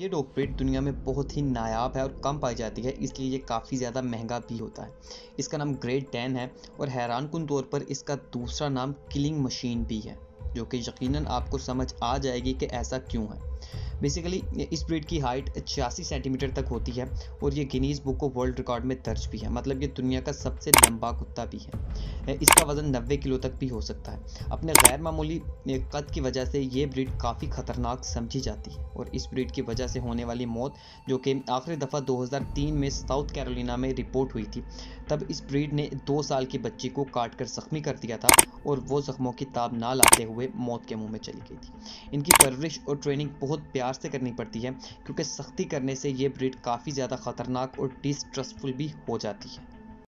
ये dog breed दुनिया में बहुत ही नायाब है और कम पाई जाती है, इसलिए ये काफ़ी ज़्यादा महंगा भी होता है। इसका नाम ग्रेट डेन है और हैरानकुन तौर पर इसका दूसरा नाम किलिंग मशीन भी है, जो कि यकीनन आपको समझ आ जाएगी कि ऐसा क्यों है। बेसिकली इस ब्रीड की हाइट 86 सेंटीमीटर तक होती है और ये Guinness book of world record में दर्ज भी है, मतलब ये दुनिया का सबसे लंबा कुत्ता भी है। इसका वज़न 90 किलो तक भी हो सकता है। अपने गैर मामूली कद की वजह से ये ब्रीड काफ़ी ख़तरनाक समझी जाती है और इस ब्रीड की वजह से होने वाली मौत, जो कि आखिरी दफ़ा 2003 में साउथ कैरोलिना में रिपोर्ट हुई थी, तब इस ब्रीड ने 2 साल की बच्ची को काट कर ज़ख्मी कर दिया था और वो ज़ख्मों की ताब ना लाते हुए मौत के मुँह में चली गई थी। इनकी परवरिश और ट्रेनिंग बहुत प्यार से करनी पड़ती है, क्योंकि सख्ती करने से ये ब्रीड काफ़ी ज़्यादा ख़तरनाक और डिस्ट्रस्टफुल भी हो जाती है।